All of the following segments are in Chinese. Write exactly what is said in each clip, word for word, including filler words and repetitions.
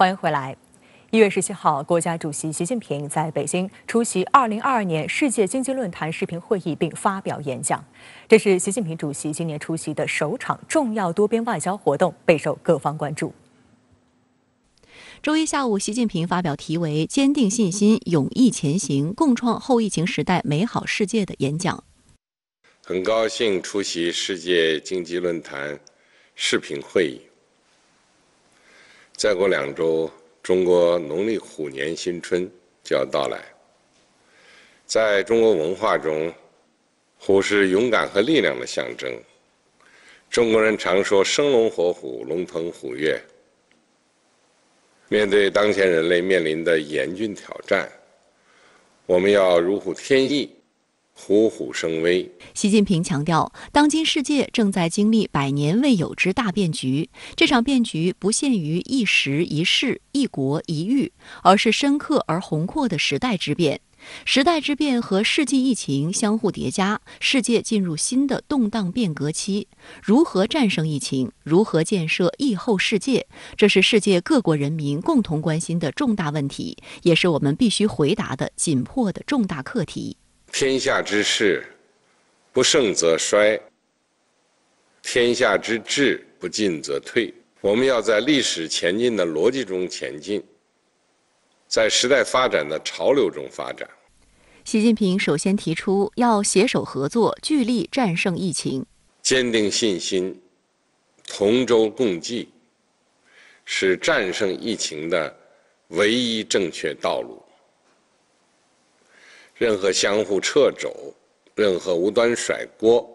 欢迎回来。一月十七号，国家主席习近平在北京出席二零二二年世界经济论坛视频会议并发表演讲。这是习近平主席今年出席的首场重要多边外交活动，备受各方关注。 周一下午，习近平发表题为“坚定信心，勇毅前行，共创后疫情时代美好世界”的演讲。很高兴出席世界经济论坛视频会议。再过两周，中国农历虎年新春就要到来。在中国文化中，虎是勇敢和力量的象征。中国人常说“生龙活虎，龙腾虎跃”。 面对当前人类面临的严峻挑战，我们要如虎添翼，虎虎生威。习近平强调，当今世界正在经历百年未有之大变局，这场变局不限于一时一事、一国一域，而是深刻而宏阔的时代之变。时代之变和世纪疫情相互叠加，世界进入新的动荡变革期。如何战胜疫情，如何建设疫后世界，这是世界各国人民共同关心的重大问题，也是我们必须回答的紧迫的重大课题。天下之事，不盛则衰；天下之治，不进则退。我们要在历史前进的逻辑中前进。 在时代发展的潮流中发展，习近平首先提出要携手合作，聚力战胜疫情，坚定信心，同舟共济，是战胜疫情的唯一正确道路。任何相互掣肘，任何无端甩锅，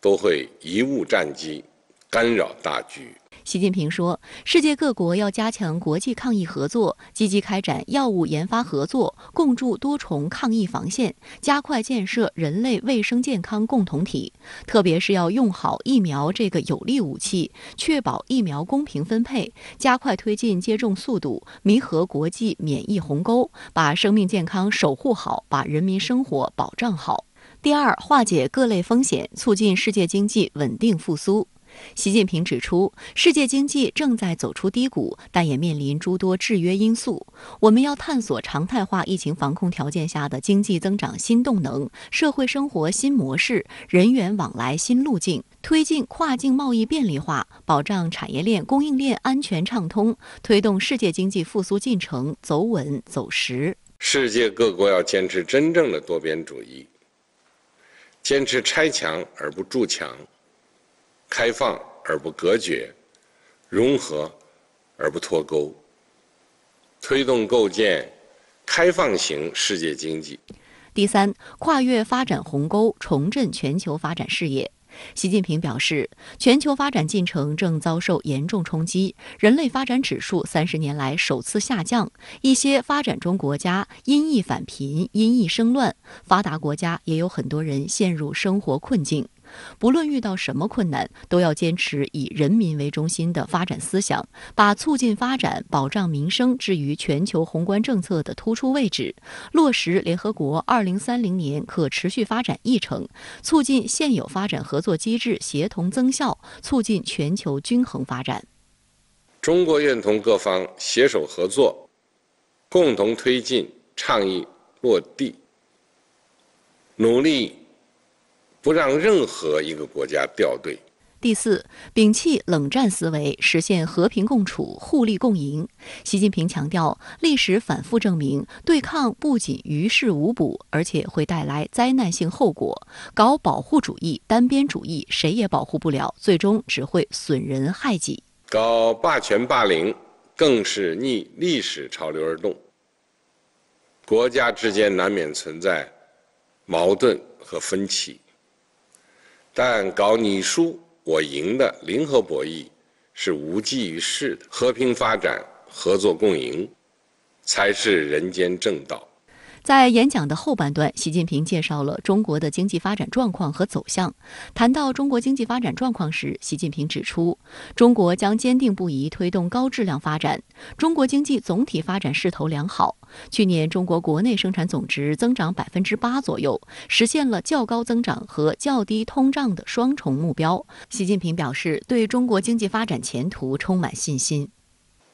都会贻误战机，干扰大局。 习近平说，世界各国要加强国际抗疫合作，积极开展药物研发合作，共筑多重抗疫防线，加快建设人类卫生健康共同体。特别是要用好疫苗这个有力武器，确保疫苗公平分配，加快推进接种速度，弥合国际免疫鸿沟，把生命健康守护好，把人民生活保障好。第二，化解各类风险，促进世界经济稳定复苏。 习近平指出，世界经济正在走出低谷，但也面临诸多制约因素。我们要探索常态化疫情防控条件下的经济增长新动能、社会生活新模式、人员往来新路径，推进跨境贸易便利化，保障产业链、供应链安全畅通，推动世界经济复苏进程走稳走实。世界各国要坚持真正的多边主义，坚持拆墙而不筑墙。 开放而不隔绝，融合而不脱钩，推动构建开放型世界经济。第三，跨越发展鸿沟，重振全球发展事业。习近平表示，全球发展进程正遭受严重冲击，人类发展指数三十年来首次下降，一些发展中国家因疫返贫、因疫生乱，发达国家也有很多人陷入生活困境。 不论遇到什么困难，都要坚持以人民为中心的发展思想，把促进发展、保障民生置于全球宏观政策的突出位置，落实联合国二零三零年可持续发展议程，促进现有发展合作机制协同增效，促进全球均衡发展。中国愿同各方携手合作，共同推进倡议落地，努力。 不让任何一个国家掉队。第四，摒弃冷战思维，实现和平共处、互利共赢。习近平强调，历史反复证明，对抗不仅于事无补，而且会带来灾难性后果。搞保护主义、单边主义，谁也保护不了，最终只会损人害己。搞霸权霸凌，更是逆历史潮流而动。国家之间难免存在矛盾和分歧。 但搞你输我赢的零和博弈是无济于事的，和平发展、合作共赢，才是人间正道。在演讲的后半段，习近平介绍了中国的经济发展状况和走向。谈到中国经济发展状况时，习近平指出，中国将坚定不移推动高质量发展。中国经济总体发展势头良好。 去年，中国国内生产总值增长 百分之八 左右，实现了较高增长和较低通胀的双重目标。习近平表示，对中国经济发展前途充满信心。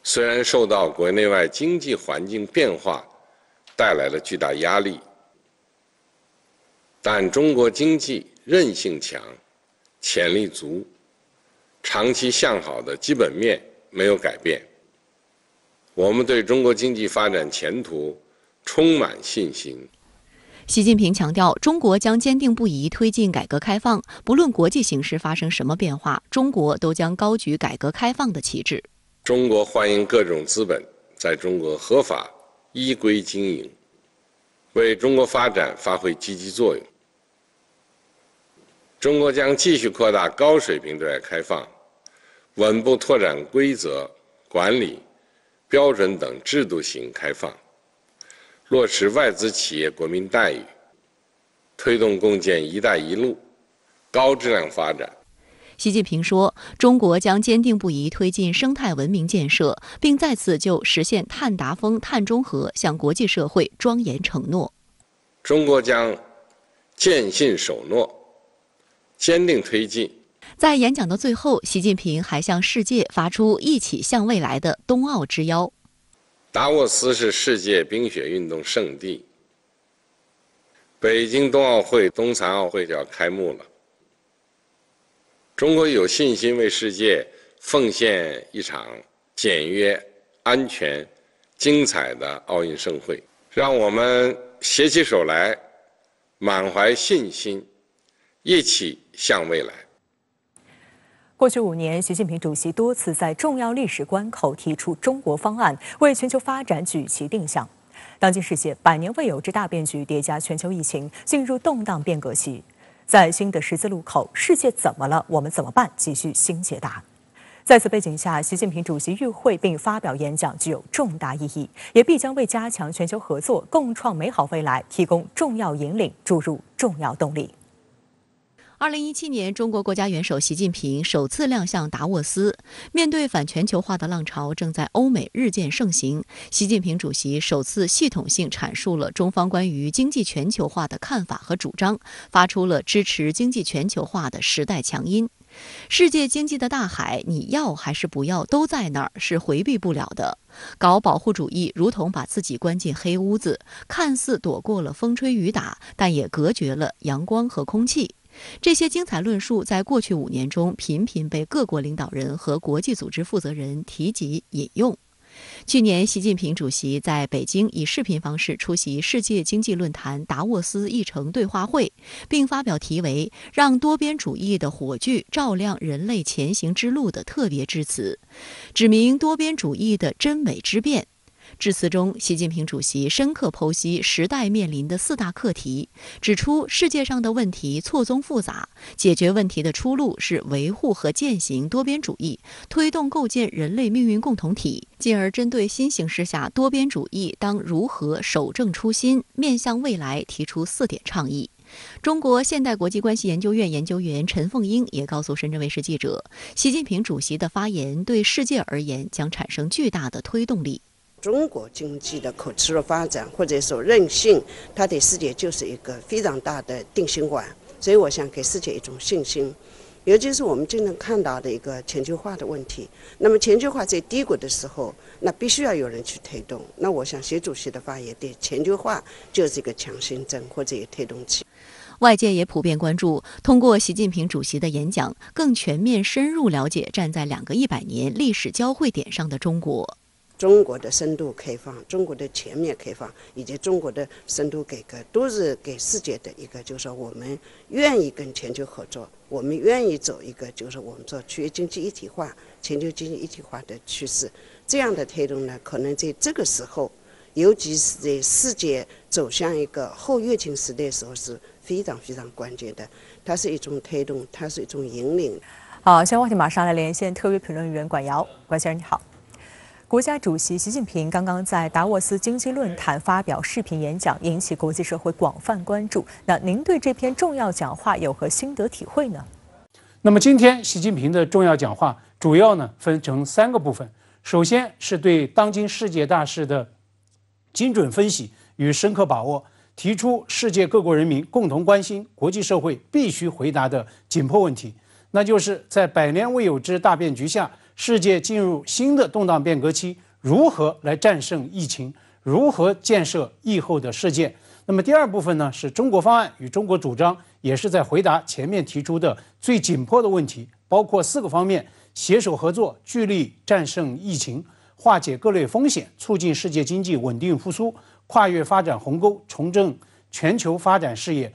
虽然受到国内外经济环境变化带来了巨大压力，但中国经济韧性强、潜力足，长期向好的基本面没有改变。我们对中国经济发展前途充满信心。 习近平强调，中国将坚定不移推进改革开放，不论国际形势发生什么变化，中国都将高举改革开放的旗帜。中国欢迎各种资本在中国合法依规经营，为中国发展发挥积极作用。中国将继续扩大高水平对外开放，稳步拓展规则、管理、标准等制度型开放。 落实外资企业国民待遇，推动共建“一带一路”高质量发展。习近平说，中国将坚定不移推进生态文明建设，并再次就实现碳达峰、碳中和向国际社会庄严承诺。中国将践信守诺，坚定推进。在演讲的最后，习近平还向世界发出一起向未来的冬奥之邀。 达沃斯是世界冰雪运动圣地，北京冬奥会、冬残奥会就要开幕了。中国有信心为世界奉献一场简约、安全、精彩的奥运盛会。让我们携起手来，满怀信心，一起向未来。 过去五年，习近平主席多次在重要历史关口提出中国方案，为全球发展举棋定向。当今世界百年未有之大变局叠加全球疫情，进入动荡变革期，在新的十字路口，世界怎么了？我们怎么办？急需新解答。在此背景下，习近平主席与会并发表演讲具有重大意义，也必将为加强全球合作、共创美好未来提供重要引领，注入重要动力。 二零一七年，中国国家元首习近平首次亮相达沃斯。面对反全球化的浪潮正在欧美日渐盛行，习近平主席首次系统性阐述了中方关于经济全球化的看法和主张，发出了支持经济全球化的时代强音。世界经济的大海，你要还是不要都在那儿，是回避不了的。搞保护主义，如同把自己关进黑屋子，看似躲过了风吹雨打，但也隔绝了阳光和空气。 这些精彩论述在过去五年中频频被各国领导人和国际组织负责人提及引用。去年，习近平主席在北京以视频方式出席世界经济论坛达沃斯议程对话会，并发表题为“让多边主义的火炬照亮人类前行之路”的特别致辞，指明多边主义的真伪之辩。 致辞中，习近平主席深刻剖析时代面临的四大课题，指出世界上的问题错综复杂，解决问题的出路是维护和践行多边主义，推动构建人类命运共同体。进而针对新形势下多边主义当如何守正初心、面向未来，提出四点倡议。 中国现代国际关系研究院研究员陈凤英也告诉深圳卫视记者，习近平主席的发言对世界而言将产生巨大的推动力。 中国经济的可持续发展，或者说韧性，它对世界就是一个非常大的定心丸。所以，我想给世界一种信心，尤其是我们经常看到的一个全球化的问题。那么，全球化在低谷的时候，那必须要有人去推动。那我想，习主席的发言对全球化就是一个强心针，或者也推动器。 外界也普遍关注，通过习近平主席的演讲，更全面、深入了解站在两个一百年历史交汇点上的中国。 中国的深度开放、中国的全面开放以及中国的深度改革，都是给世界的一个，就是说我们愿意跟全球合作，我们愿意走一个，就是我们做区域经济一体化、全球经济一体化的趋势。这样的推动呢，可能在这个时候，尤其是在世界走向一个后疫情时代的时候，是非常非常关键的。它是一种推动，它是一种引领。好，相关话题马上来连线特约评论员管瑶，管先生你好。 国家主席习近平刚刚在达沃斯经济论坛发表视频演讲，引起国际社会广泛关注。那您对这篇重要讲话有何心得体会呢？那么今天习近平的重要讲话主要呢分成三个部分，首先是对当今世界大势的精准分析与深刻把握，提出世界各国人民共同关心、国际社会必须回答的紧迫问题，那就是在百年未有之大变局下。世界进入新的动荡变革期，如何来战胜疫情，如何建设疫后的世界。那么第二部分呢，是中国方案与中国主张，也是在回答前面提出的最紧迫的问题，包括四个方面：携手合作，聚力战胜疫情，化解各类风险，促进世界经济稳定复苏，跨越发展鸿沟，重振全球发展事业，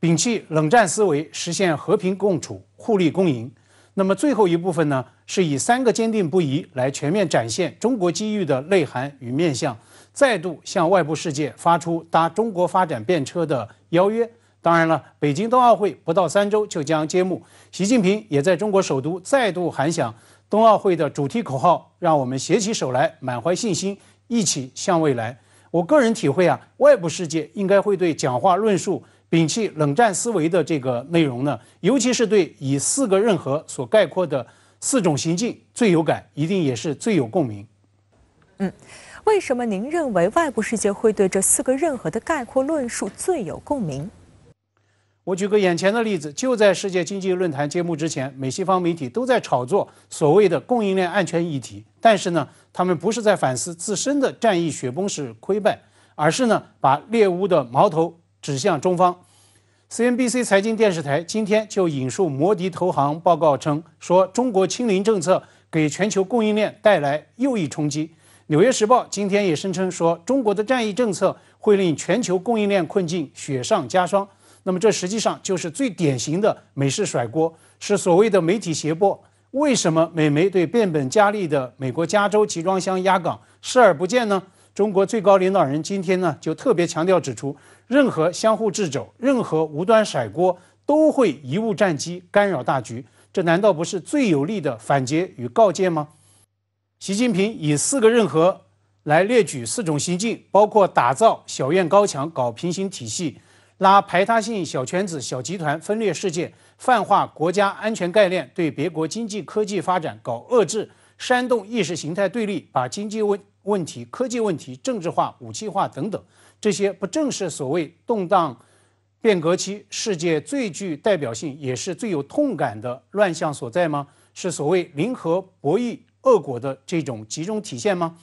摒弃冷战思维，实现和平共处，互利共赢。那么最后一部分呢，是以三个坚定不移来全面展现中国机遇的内涵与面向，再度向外部世界发出搭中国发展便车的邀约。当然了，北京冬奥会不到三周就将揭幕，习近平也在中国首都再度喊响冬奥会的主题口号，让我们携起手来，满怀信心，一起向未来。我个人体会啊，外部世界应该会对讲话论述摒弃冷战思维的这个内容呢，尤其是对以四个任何所概括的四种行径最有感，一定也是最有共鸣。嗯，为什么您认为外部世界会对这四个任何的概括论述最有共鸣？我举个眼前的例子，就在世界经济论坛揭幕之前，美西方媒体都在炒作所谓的供应链安全议题，但是呢，他们不是在反思自身的战役雪崩式溃败，而是呢，把猎巫的矛头指向中方。C N B C 财经电视台今天就引述摩迪投行报告称，说中国清零政策给全球供应链带来又一冲击。《纽约时报》今天也声称说，中国的战役政策会令全球供应链困境雪上加霜。那么这实际上就是最典型的美式甩锅，是所谓的媒体胁迫。为什么美媒对变本加厉的美国加州集装箱压港视而不见呢？中国最高领导人今天呢，就特别强调指出，任何相互掣肘，任何无端甩锅，都会贻误战机，干扰大局。这难道不是最有力的反诘与告诫吗？习近平以四个任何来列举四种行径，包括打造小院高墙，搞平行体系，拉排他性小圈子、小集团分裂世界，泛化国家安全概念，对别国经济科技发展搞遏制，煽动意识形态对立，把经济问问题、科技问题政治化、武器化等等，这些不正是所谓动荡变革期世界最具代表性也是最有痛感的乱象所在吗？是所谓零和博弈恶果的这种集中体现吗？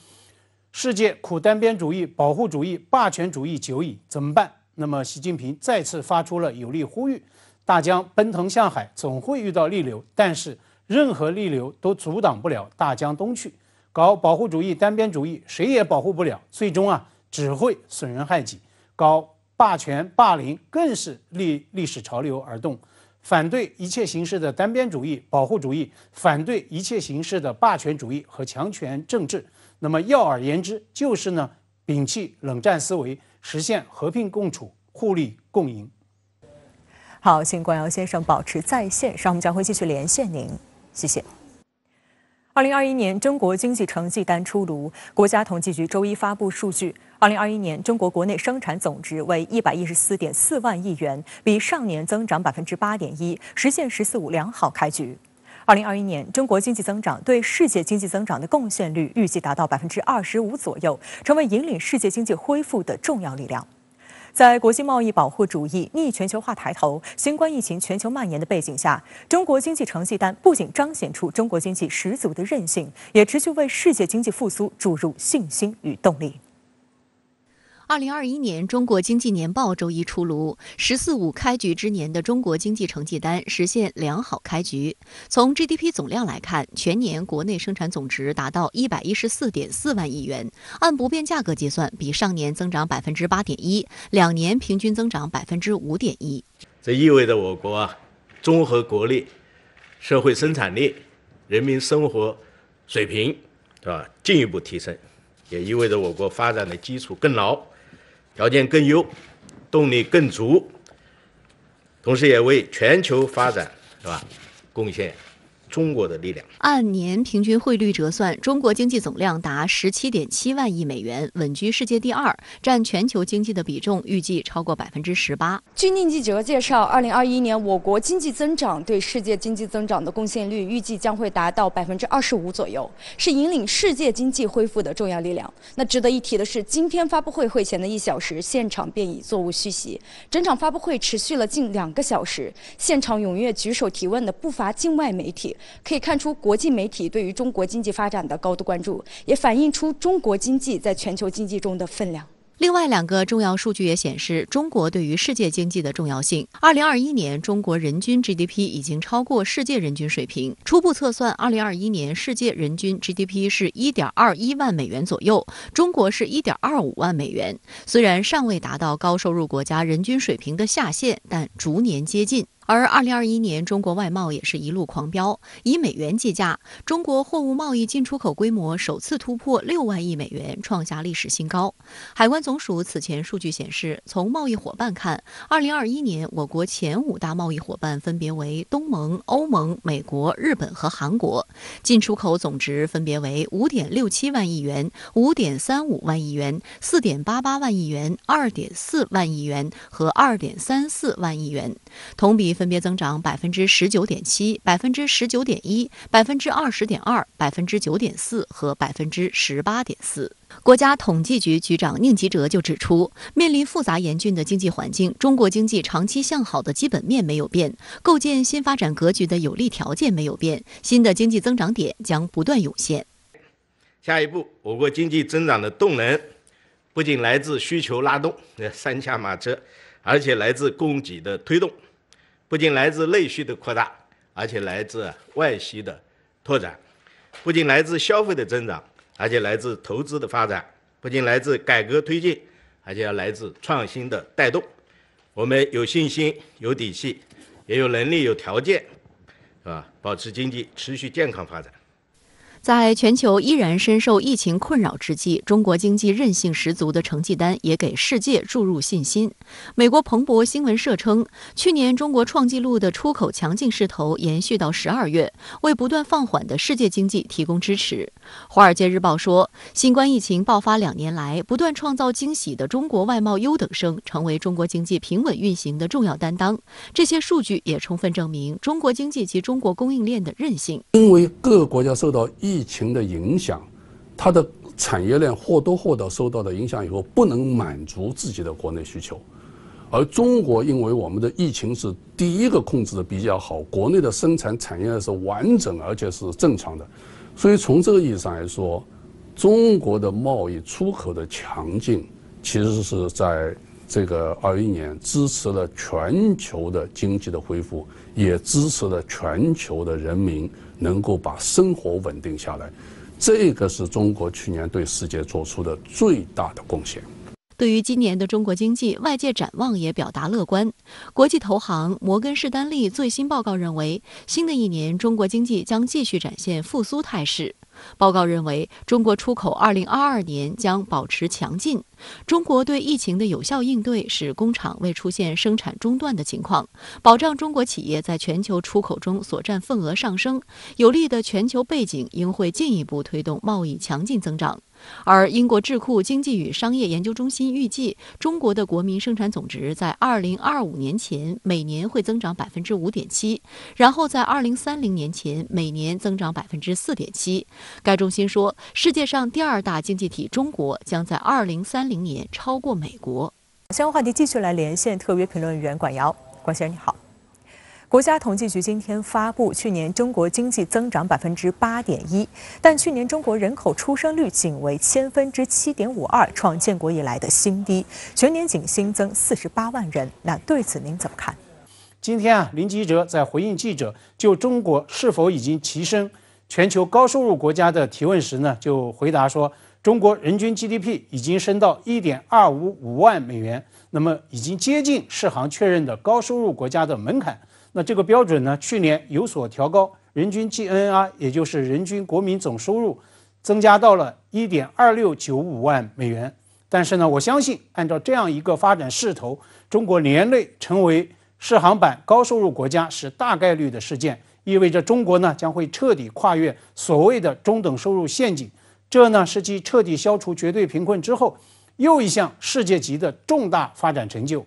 世界苦单边主义、保护主义、霸权主义久矣，怎么办？那么习近平再次发出了有力呼吁，大江奔腾向海，总会遇到逆流，但是任何逆流都阻挡不了大江东去。搞保护主义、单边主义，谁也保护不了，最终啊，只会损人害己。搞霸权、霸凌，更是历历史潮流而动。反对一切形式的单边主义、保护主义，反对一切形式的霸权主义和强权政治。那么，要而言之，就是呢，摒弃冷战思维，实现和平共处、互利共赢。好，请冠尧先生保持在线上，我们将会继续连线您，谢谢。二零二一年中国经济成绩单出炉，国家统计局周一发布数据，二零二一年中国国内生产总值为一百一十四点四万亿元，比上年增长百分之八点一，实现“十四五”良好开局。二零二一年中国经济增长对世界经济增长的贡献率预计达到百分之二十五左右，成为引领世界经济恢复的重要力量。在国际贸易保护主义逆全球化抬头、新冠疫情全球蔓延的背景下，中国经济成绩单不仅彰显出中国经济十足的韧性，也持续为世界经济复苏注入信心与动力。二零二一年中国经济年报周一出炉，“十四五”开局之年的中国经济成绩单实现良好开局。从 G D P 总量来看，全年国内生产总值达到一百一十四点四万亿元，按不变价格结算，比上年增长百分之八点一，两年平均增长百分之五点一。这意味着我国啊，综合国力、社会生产力、人民生活水平，是吧，进一步提升，也意味着我国发展的基础更牢。条件更优，动力更足，同时也为全球发展，是吧，贡献中国的力量。按年平均汇率折算，中国经济总量达十七点七万亿美元，稳居世界第二，占全球经济的比重预计超过百分之十八。据宁记者介绍，二零二一年我国经济增长对世界经济增长的贡献率预计将会达到百分之二十五左右，是引领世界经济恢复的重要力量。那值得一提的是，今天发布会会前的一小时，现场便已座无虚席，整场发布会持续了近两个小时，现场踊跃举手提问的不乏境外媒体。可以看出国际媒体对于中国经济发展的高度关注，也反映出中国经济在全球经济中的分量。 另外两个重要数据也显示中国对于世界经济的重要性。二零二一年，中国人均 G D P 已经超过世界人均水平。初步测算， 二零二一年世界人均 G D P 是 一点二一万美元左右，中国是 一点二五万美元。虽然尚未达到高收入国家人均水平的下限，但逐年接近。 而二零二一年，中国外贸也是一路狂飙。以美元计价，中国货物贸易进出口规模首次突破六万亿美元，创下历史新高。海关总署此前数据显示，从贸易伙伴看， 二零二一年我国前五大贸易伙伴分别为东盟、欧盟、美国、日本和韩国，进出口总值分别为 五点六七万亿元、五点三五万亿元、四点八八万亿元、二点四万亿元和 二点三四万亿元，同比 分别增长百分之十九点七、百分之十九点一、百分之二十点二、百分之九点四和百分之十八点四。 国家统计局局长宁吉喆就指出，面临复杂严峻的经济环境，中国经济长期向好的基本面没有变，构建新发展格局的有利条件没有变，新的经济增长点将不断涌现。下一步，我国经济增长的动能不仅来自需求拉动（三驾马车），而且来自供给的推动。 不仅来自内需的扩大，而且来自外需的拓展；不仅来自消费的增长，而且来自投资的发展；不仅来自改革推进，而且要来自创新的带动。我们有信心、有底气，也有能力、有条件，啊，保持经济持续健康发展。 在全球依然深受疫情困扰之际，中国经济韧性十足的成绩单也给世界注入信心。美国彭博新闻社称，去年中国创纪录的出口强劲势头延续到十二月，为不断放缓的世界经济提供支持。《华尔街日报》说，新冠疫情爆发两年来，不断创造惊喜的中国外贸优等生成为中国经济平稳运行的重要担当。这些数据也充分证明中国经济及中国供应链的韧性。因为各个国家受到疫 疫情的影响，它的产业链或多或少受到的影响以后，不能满足自己的国内需求，而中国因为我们的疫情是第一个控制的比较好，国内的生产产业链是完整而且是正常的，所以从这个意义上来说，中国的贸易出口的强劲，其实是在这个二零二一年支持了全球的经济的恢复，也支持了全球的人民 能够把生活稳定下来，这个是中国去年对世界做出的最大的贡献。 对于今年的中国经济，外界展望也表达乐观。国际投行摩根士丹利最新报告认为，新的一年中国经济将继续展现复苏态势。报告认为，中国出口二零二二年将保持强劲。中国对疫情的有效应对，使工厂未出现生产中断的情况，保障中国企业在全球出口中所占份额上升，有利的全球背景应会进一步推动贸易强劲增长。 而英国智库经济与商业研究中心预计，中国的国民生产总值在二零二五年前每年会增长 百分之五点七， 然后在二零三零年前每年增长 百分之四点七。该中心说，世界上第二大经济体中国将在二零三零年超过美国。相关话题继续来连线特约评论员管瑶，管先生你好。 国家统计局今天发布，去年中国经济增长 百分之八点一， 但去年中国人口出生率仅为千分之 七点五二， 创建国以来的新低，全年仅新增四十八万人。那对此您怎么看？今天啊，宁吉喆在回应记者就中国是否已经跻身全球高收入国家的提问时呢，就回答说，中国人均 G D P 已经升到 一点二五五万美元，那么已经接近世行确认的高收入国家的门槛。 那这个标准呢，去年有所调高，人均 G N R， 也就是人均国民总收入，增加到了 一点二六九五万美元。但是呢，我相信按照这样一个发展势头，中国年内成为世行版高收入国家是大概率的事件，意味着中国呢将会彻底跨越所谓的中等收入陷阱。这呢是继彻底消除绝对贫困之后，又一项世界级的重大发展成就。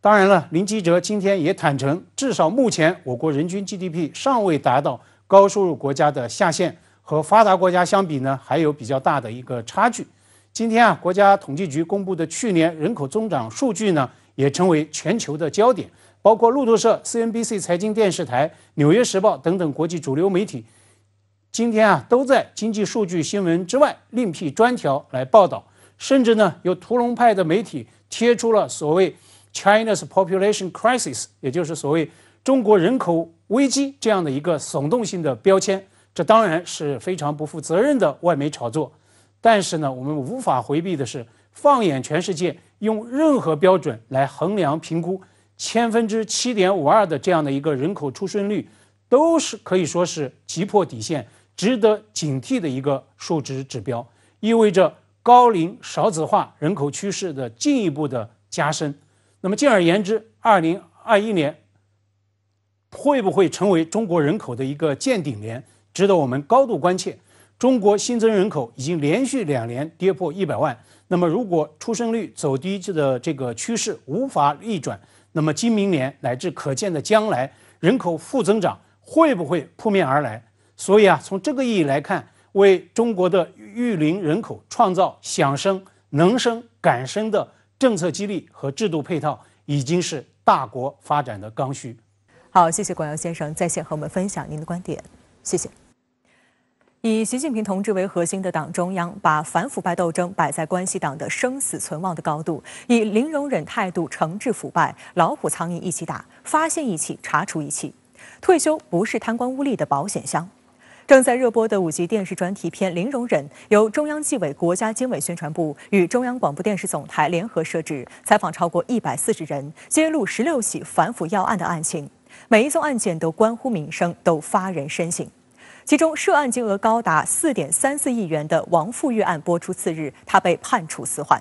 当然了，宁吉喆今天也坦诚，至少目前我国人均 G D P 尚未达到高收入国家的下限，和发达国家相比呢，还有比较大的一个差距。今天啊，国家统计局公布的去年人口增长数据呢，也成为全球的焦点。包括路透社、C N B C 财经电视台、纽约时报等等国际主流媒体，今天啊都在经济数据新闻之外另辟专条来报道，甚至呢有屠龙派的媒体贴出了所谓 China's Population Crisis， 也就是所谓中国人口危机这样的一个耸动性的标签。这当然是非常不负责任的外媒炒作，但是呢我们无法回避的是，放眼全世界，用任何标准来衡量评估千分之七点五二的这样的一个人口出生率，都是可以说是击破底线、值得警惕的一个数值指标，意味着高龄少子化人口趋势的进一步的加深。那么，进而言之，二零二一年会不会成为中国人口的一个见顶年，值得我们高度关切。中国新增人口已经连续两年跌破一百万，那么如果出生率走低的这个趋势无法逆转，那么今明年乃至可见的将来，人口负增长会不会扑面而来？所以啊，从这个意义来看，为中国的育龄人口创造想生、能生、敢生的政策激励和制度配套，已经是大国发展的刚需。好，谢谢广尧先生在线和我们分享您的观点，谢谢。以习近平同志为核心的党中央，把反腐败斗争摆在关系党的生死存亡的高度，以零容忍态度惩治腐败，老虎苍蝇一起打，发现一起查处一起。退休不是贪官污吏的保险箱。正在热播的五集电视专题片《零容忍》，由中央纪委国家监委宣传部与中央广播电视总台联合摄制，采访超过一百四十人，揭露十六起反腐要案的案情，每一宗案件都关乎民生，都发人深省。其中涉案金额高达四点三四亿元的王富岳案播出次日，他被判处死缓。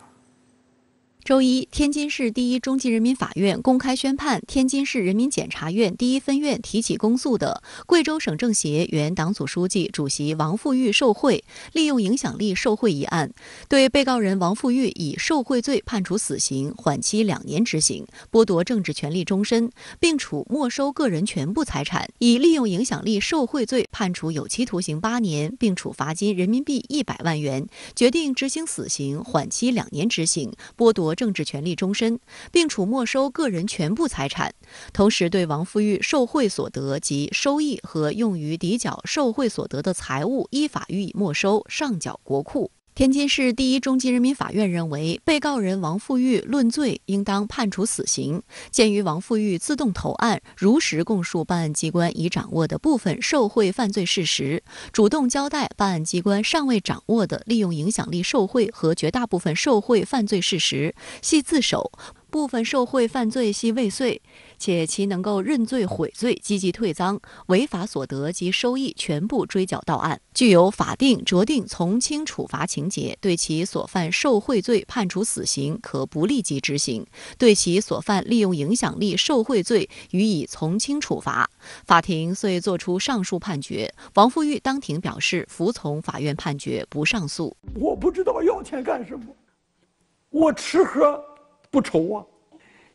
周一，天津市第一中级人民法院公开宣判天津市人民检察院第一分院提起公诉的贵州省政协原党组书记、主席王富岳受贿、利用影响力受贿一案，对被告人王富岳以受贿罪判处死刑，缓期两年执行，剥夺政治权利终身，并处没收个人全部财产；以利用影响力受贿罪判处有期徒刑八年，并处罚金人民币一百万元，决定执行死刑，缓期两年执行，剥夺政治权利终身，并处没收个人全部财产，同时对王富岳受贿所得及收益和用于抵缴受贿所得的财物依法予以没收，上缴国库。天津市第一中级人民法院认为，被告人王富岳论罪应当判处死刑。鉴于王富岳自动投案，如实供述办案机关已掌握的部分受贿犯罪事实，主动交代办案机关尚未掌握的利用影响力受贿和绝大部分受贿犯罪事实，系自首；部分受贿犯罪系未遂，且其能够认罪悔罪、积极退赃，违法所得及收益全部追缴到案，具有法定酌定从轻处罚情节。对其所犯受贿罪判处死刑，可不立即执行；对其所犯利用影响力受贿罪，予以从轻处罚。法庭遂作出上述判决，王富岳当庭表示服从法院判决，不上诉。我不知道要钱干什么，我吃喝不愁啊。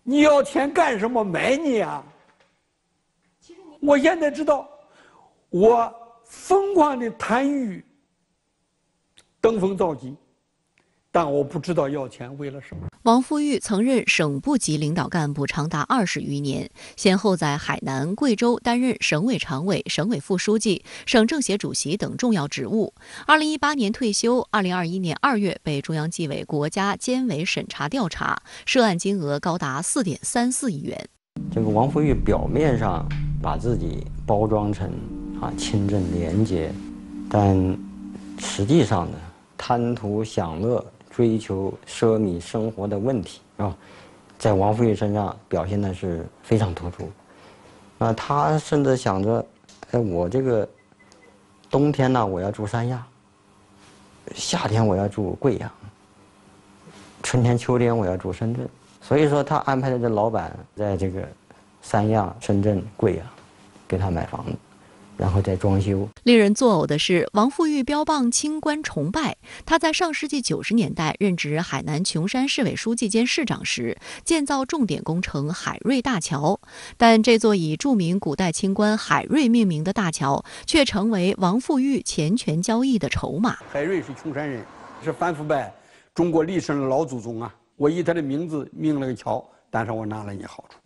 你要钱干什么？买你啊！我现在知道，我疯狂的贪欲、登峰造极，但我不知道要钱为了什么。王富岳曾任省部级领导干部长达二十余年，先后在海南、贵州担任省委常委、省委副书记、省政协主席等重要职务。二零一八年退休，二零二一年二月被中央纪委国家监委审查调查，涉案金额高达四点三四亿元。这个王富岳表面上把自己包装成啊清正廉洁，但实际上呢，贪图享乐。追求奢靡生活的问题啊，在王富岳身上表现的是非常突出。啊，他甚至想着，哎，我这个冬天呢，我要住三亚；夏天我要住贵阳；春天、秋天我要住深圳。所以说，他安排的这老板在这个三亚、深圳、贵阳给他买房子。然后再装修。令人作呕的是，王富岳标榜清官崇拜。他在上世纪九十年代任职海南琼山市委书记兼市长时，建造重点工程海瑞大桥，但这座以著名古代清官海瑞命名的大桥，却成为王富岳钱权交易的筹码。海瑞是琼山人，是反腐败中国历史上的老祖宗啊！我以他的名字命了个桥，但是我拿了你好处。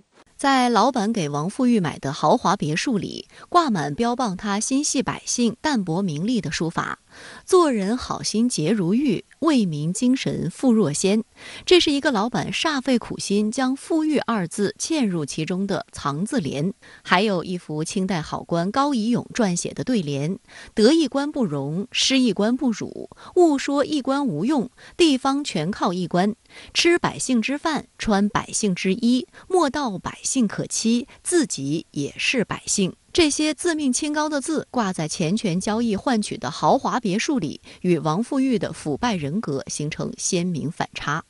在老板给王富玉买的豪华别墅里，挂满标榜他心系百姓、淡泊名利的书法：“做人好心洁如玉，为民精神富若仙。”这是一个老板煞费苦心将“富裕”二字嵌入其中的藏字联。还有一幅清代好官高以勇撰写的对联：“得一官不荣，失一官不辱，勿说一官无用，地方全靠一官。吃百姓之饭，穿百姓之衣，莫道百姓 性可期，自己也是百姓。”这些自命清高的字挂在钱权交易换取的豪华别墅里，与王富玉的腐败人格形成鲜明反差。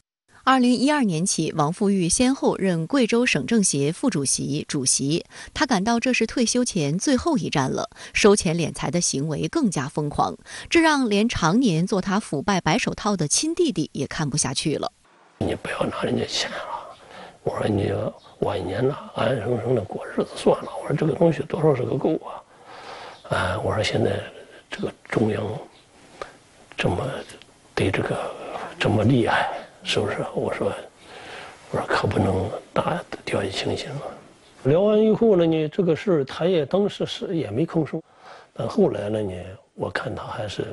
二零一二年起，王富玉先后任贵州省政协副主席、主席。他感到这是退休前最后一站了，收钱敛财的行为更加疯狂，这让连常年做他腐败白手套的亲弟弟也看不下去了。你不要拿人家钱了。 我说你晚年呢，安安生生的过日子算了。我说这个东西多少是个够啊，啊！我说现在这个中央这么对这个这么厉害，是不是？我说我说可不能大掉以轻心了。聊完以后呢，你这个事儿他也当时是也没吭声，但后来呢，你我看他还是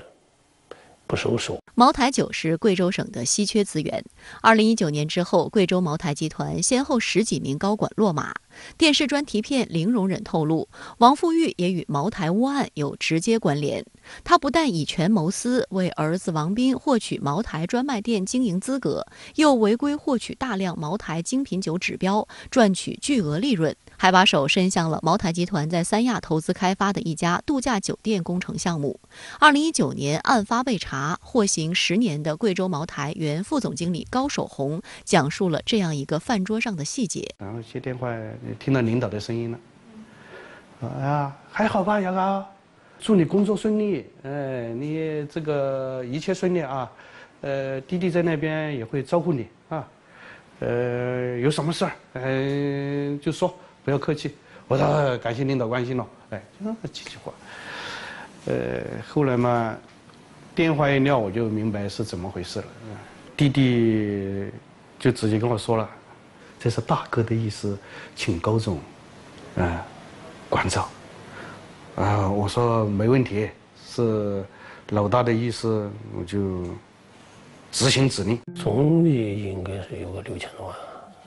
不收手。茅台酒是贵州省的稀缺资源。二零一九年之后，贵州茅台集团先后十几名高管落马。电视专题片《零容忍》透露，王富玉也与茅台污案有直接关联。他不但以权谋私，为儿子王斌获取茅台专卖店经营资格，又违规获取大量茅台精品酒指标，赚取巨额利润， 还把手伸向了茅台集团在三亚投资开发的一家度假酒店工程项目。二零一九年案发被查，获刑十年的贵州茅台原副总经理高守红讲述了这样一个饭桌上的细节。然后接电话，听到领导的声音了，哎呀，还好吧，牙膏，祝你工作顺利，哎，你这个一切顺利啊，呃，弟弟在那边也会照顾你啊，呃，有什么事儿，嗯、呃，就说 不要客气，我说感谢领导关心了，哎，就那么几句话。呃，后来嘛，电话一撂，我就明白是怎么回事了。弟弟就直接跟我说了，这是大哥的意思，请高总，啊、呃，关照。啊，我说没问题，是老大的意思，我就执行指令。总理应该是有个六千多万，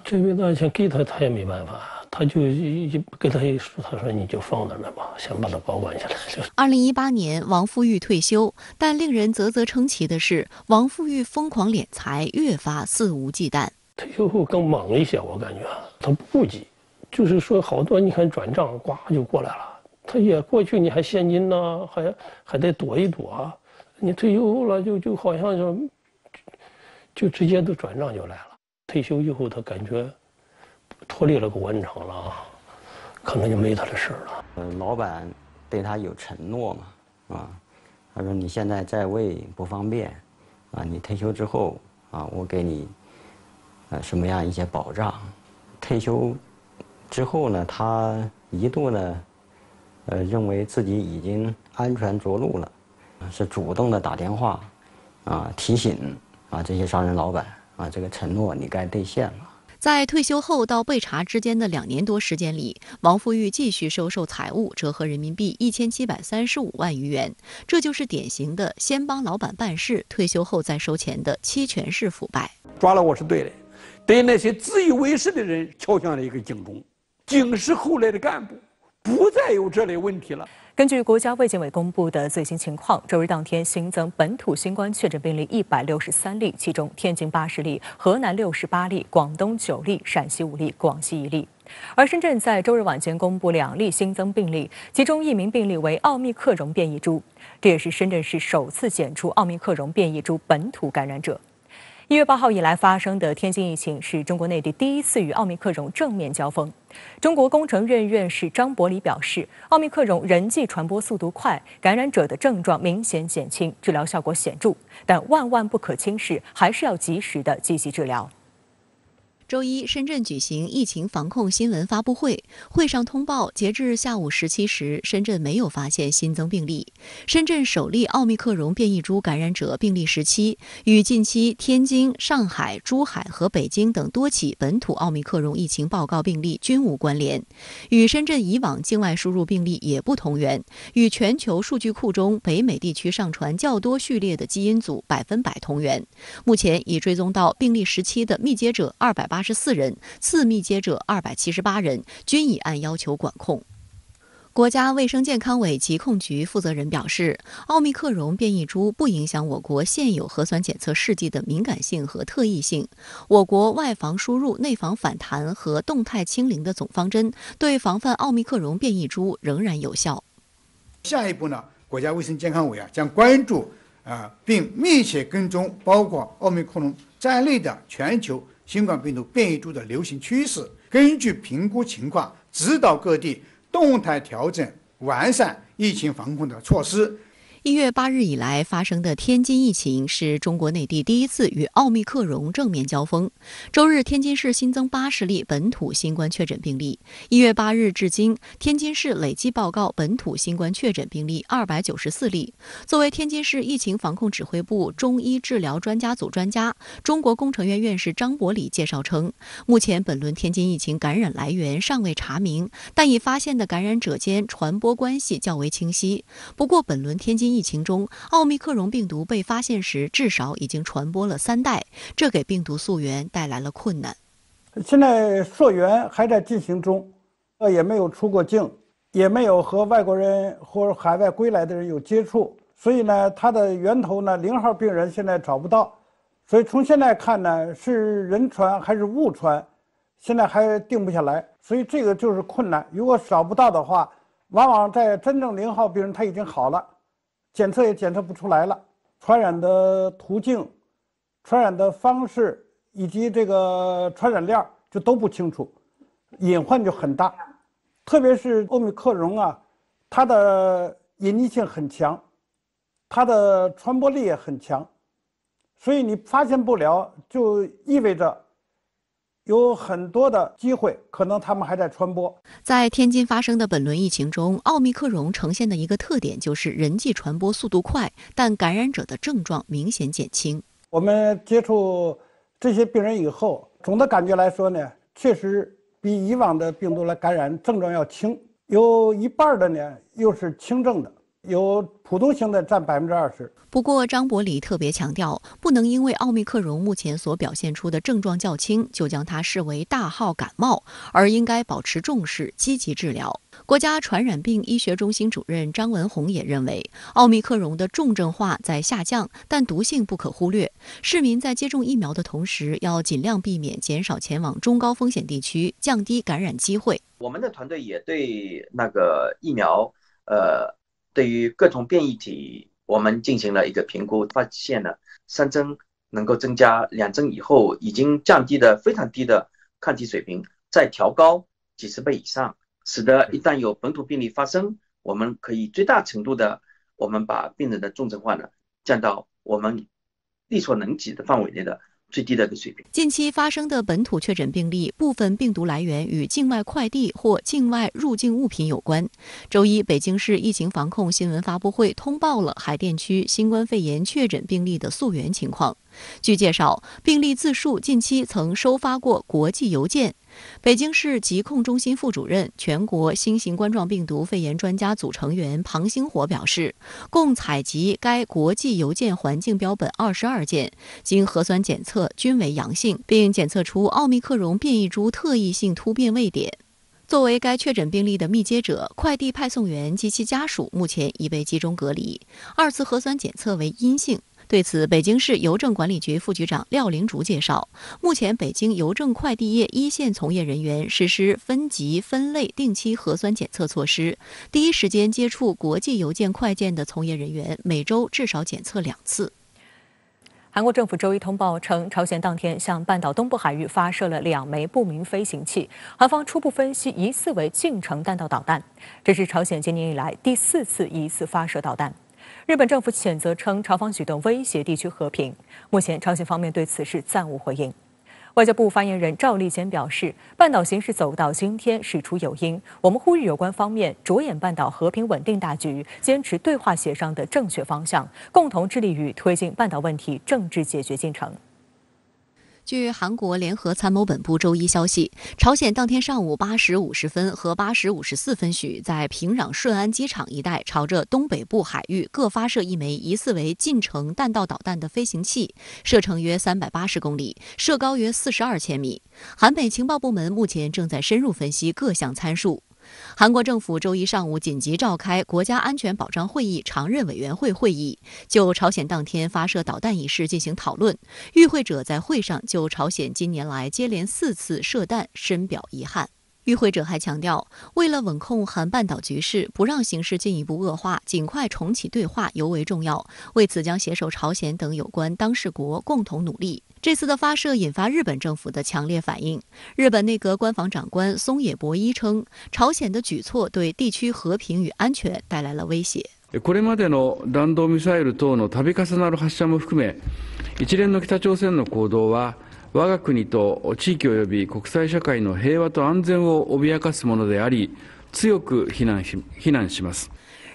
这笔大钱给他，他也没办法。 他就一跟他一说，他说你就放在那吧，先把它保管起来。二零一八年，王富玉退休，但令人啧啧称奇的是，王富玉疯狂敛财越发肆无忌惮。退休后更猛了一些，我感觉他不顾忌，就是说好多你看转账呱就过来了，他也过去你还现金呢、啊，还还得躲一躲、啊，你退休后了就就好像就就直接都转账就来了。退休以后，他感觉 脱离了个官场了，可能就没他的事了。呃，老板对他有承诺嘛，啊，他说你现在在位不方便，啊，你退休之后啊，我给你，呃，什么样一些保障？退休之后呢，他一度呢，呃，认为自己已经安全着陆了，是主动的打电话，啊，提醒啊这些商人老板啊，这个承诺你该兑现了。 在退休后到被查之间的两年多时间里，王富玉继续收受财物，折合人民币一千七百三十五万余元。这就是典型的先帮老板办事，退休后再收钱的期权式腐败。抓了我是对的，对那些自以为是的人敲响了一个警钟，警示后来的干部不再有这类问题了。 根据国家卫健委公布的最新情况，周日当天新增本土新冠确诊病例一百六十三例，其中天津八十例，河南六十八例，广东九例，陕西五例，广西一例。而深圳在周日晚间公布两例新增病例，其中一名病例为奥密克戎变异株，这也是深圳市首次检出奥密克戎变异株本土感染者。 一月八号以来发生的天津疫情是中国内地第一次与奥密克戎正面交锋。中国工程院院士张伯礼表示，奥密克戎人际传播速度快，感染者的症状明显减轻，治疗效果显著，但万万不可轻视，还是要及时的积极治疗。周一，深圳举行疫情防控新闻发布会，会上通报，截至下午十七时，深圳没有发现新增病例。深圳首例奥密克戎变异株感染者病例十七，与近期天津、上海、珠海和北京等多起本土奥密克戎疫情报告病例均无关联，与深圳以往境外输入病例也不同源，与全球数据库中北美地区上传较多序列的基因组百分百同源。目前已追踪到病例十七的密接者二百八十四人。八十四人，次密接者二百七十八人，均已按要求管控。国家卫生健康委疾控局负责人表示，奥密克戎变异株不影响我国现有核酸检测试剂的敏感性和特异性。我国外防输入、内防反弹和动态清零的总方针，对防范奥密克戎变异株仍然有效。下一步呢，国家卫生健康委啊将关注啊、呃，并密切跟踪包括奥密克戎在内的全球新冠病毒变异株的流行趋势，根据评估情况，指导各地动态调整、完善疫情防控的措施。一月八日以来发生的天津疫情是中国内地第一次与奥密克戎正面交锋。周日，天津市新增八十例本土新冠确诊病例。一月八日至今，天津市累计报告本土新冠确诊病例二百九十四例。作为天津市疫情防控指挥部中医治疗专家组专家、中国工程院院士张伯礼介绍称，目前本轮天津疫情感染来源尚未查明，但已发现的感染者间传播关系较为清晰。不过，本轮天津疫情中，奥密克戎病毒被发现时，至少已经传播了三代，这给病毒溯源带来了困难。现在溯源还在进行中，呃，也没有出过境，也没有和外国人或海外归来的人有接触，所以呢，它的源头呢，零号病人现在找不到，所以从现在看呢，是人传还是物传，现在还定不下来，所以这个就是困难。如果找不到的话，往往在真正零号病人他已经好了。检测也检测不出来了，传染的途径、传染的方式以及这个传染链就都不清楚，隐患就很大。特别是奥密克戎啊，它的隐匿性很强，它的传播力也很强，所以你发现不了，就意味着有很多的机会，可能他们还在传播。在天津发生的本轮疫情中，奥密克戎呈现的一个特点就是人际传播速度快，但感染者的症状明显减轻。我们接触这些病人以后，总的感觉来说呢，确实比以往的病毒来感染症状要轻，有一半的呢又是轻症的。由普通型的占百分之二十。不过，张伯礼特别强调，不能因为奥密克戎目前所表现出的症状较轻，就将它视为大号感冒，而应该保持重视，积极治疗。国家传染病医学中心主任张文宏也认为，奥密克戎的重症化在下降，但毒性不可忽略。市民在接种疫苗的同时，要尽量避免减少前往中高风险地区，降低感染机会。我们的团队也对那个疫苗，呃。对于各种变异体，我们进行了一个评估，发现了三针能够增加，两针以后已经降低了非常低的抗体水平，再调高几十倍以上，使得一旦有本土病例发生，我们可以最大程度的，我们把病人的重症化呢降到我们力所能及的范围内的最低的一个水平。近期发生的本土确诊病例，部分病毒来源与境外快递或境外入境物品有关。周一，北京市疫情防控新闻发布会通报了海淀区新冠肺炎确诊病例的溯源情况。据介绍，病例自述近期曾收发过国际邮件。北京市疾控中心副主任、全国新型冠状病毒肺炎专家组成员庞星火表示，共采集该国际邮件环境标本二十二件，经核酸检测均为阳性，并检测出奥密克戎变异株特异性突变位点。作为该确诊病例的密接者，快递派送员及其家属目前已被集中隔离，二次核酸检测为阴性。对此，北京市邮政管理局副局长廖玲竹介绍，目前北京邮政快递业一线从业人员实施分级分类定期核酸检测措施，第一时间接触国际邮件快件的从业人员每周至少检测两次。韩国政府周一通报称，朝鲜当天向半岛东部海域发射了两枚不明飞行器，韩方初步分析疑似为近程弹道导弹，这是朝鲜今年以来第四次疑似发射导弹。日本政府谴责称，朝方举动威胁地区和平。目前，朝鲜方面对此事暂无回应。外交部发言人赵立坚表示，半岛形势走到今天，事出有因。我们呼吁有关方面着眼半岛和平稳定大局，坚持对话协商的正确方向，共同致力于推进半岛问题政治解决进程。 据韩国联合参谋本部周一消息，朝鲜当天上午八时五十分和八时五十四分许，在平壤顺安机场一带朝着东北部海域各发射一枚疑似为近程弹道导弹的飞行器，射程约三百八十公里，射高约四十二千米。韩美情报部门目前正在深入分析各项参数。 韩国政府周一上午紧急召开国家安全保障会议常任委员会会议，就朝鲜当天发射导弹一事进行讨论。与会者在会上就朝鲜近年来接连四次射弹深表遗憾。与会者还强调，为了稳控韩半岛局势，不让形势进一步恶化，尽快重启对话尤为重要。为此，将携手朝鲜等有关当事国共同努力。 这次的发射引发日本政府的强烈反应。日本内阁官房长官松野博一称，朝鲜的举措对地区和平与安全带来了威胁。これまでの弾道ミサイル等の度重なる発射も含め、一連の北朝鮮の行動は、我が国と地域及び国際社会の平和と安全を脅かすものであり、強く非難し、非難します。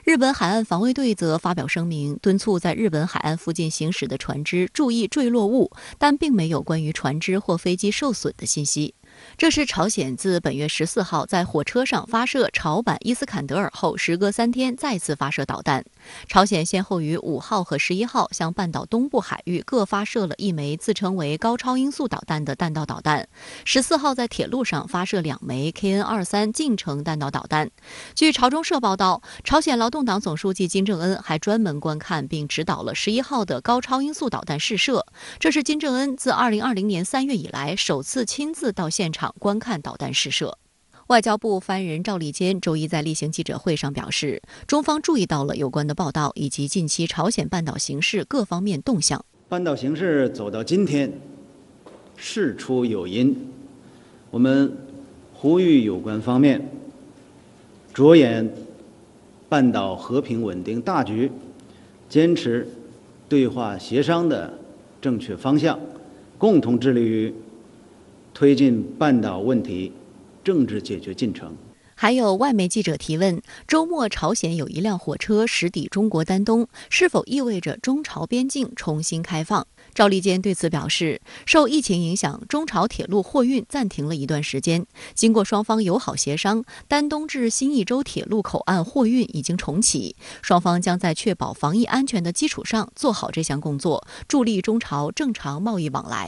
日本海岸防卫队则发表声明，敦促在日本海岸附近行驶的船只注意坠落物，但并没有关于船只或飞机受损的信息。这是朝鲜自本月十四号在火车上发射朝版伊斯坎德尔后，时隔三天再次发射导弹。朝鲜先后于五号和十一号向半岛东部海域各发射了一枚自称为高超音速导弹的弹道导弹， 十四号在铁路上发射两枚 K N 二十三近程弹道导弹。据朝中社报道，朝鲜劳动党总书记金正恩还专门观看并指导了十一号的高超音速导弹试射，这是金正恩自二零二零年三月以来首次亲自到现场观看导弹试射。 外交部发言人赵立坚周一在例行记者会上表示，中方注意到了有关的报道以及近期朝鲜半岛形势各方面动向。半岛形势走到今天，事出有因。我们呼吁有关方面着眼半岛和平稳定大局，坚持对话协商的正确方向，共同致力于推进半岛问题。 政治解决进程。还有外媒记者提问：周末朝鲜有一辆火车驶抵中国丹东，是否意味着中朝边境重新开放？赵立坚对此表示，受疫情影响，中朝铁路货运暂停了一段时间。经过双方友好协商，丹东至新义州铁路口岸货运已经重启。双方将在确保防疫安全的基础上做好这项工作，助力中朝正常贸易往来。